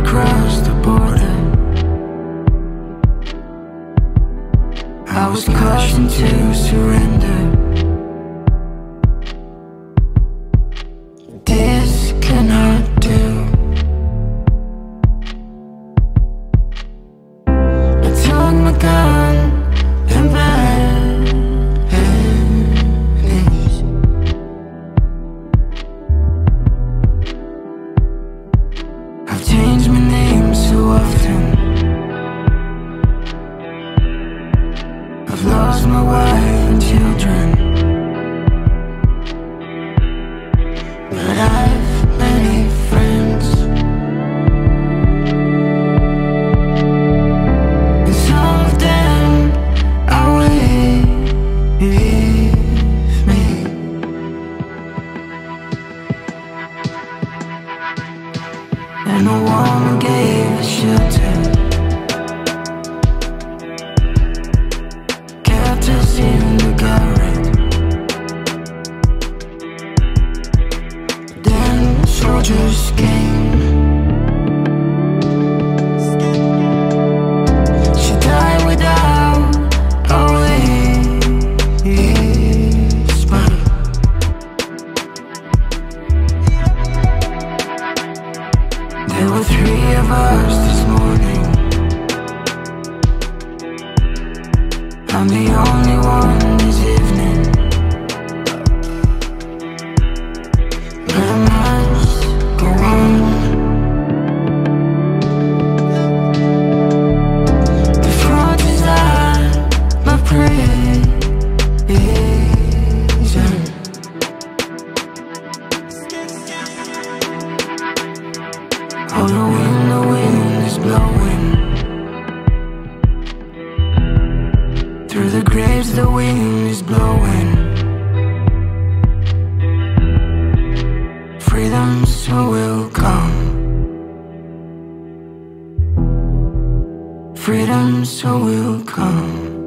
across the border. I was cautioned to surrender. Freedom, so we'll come.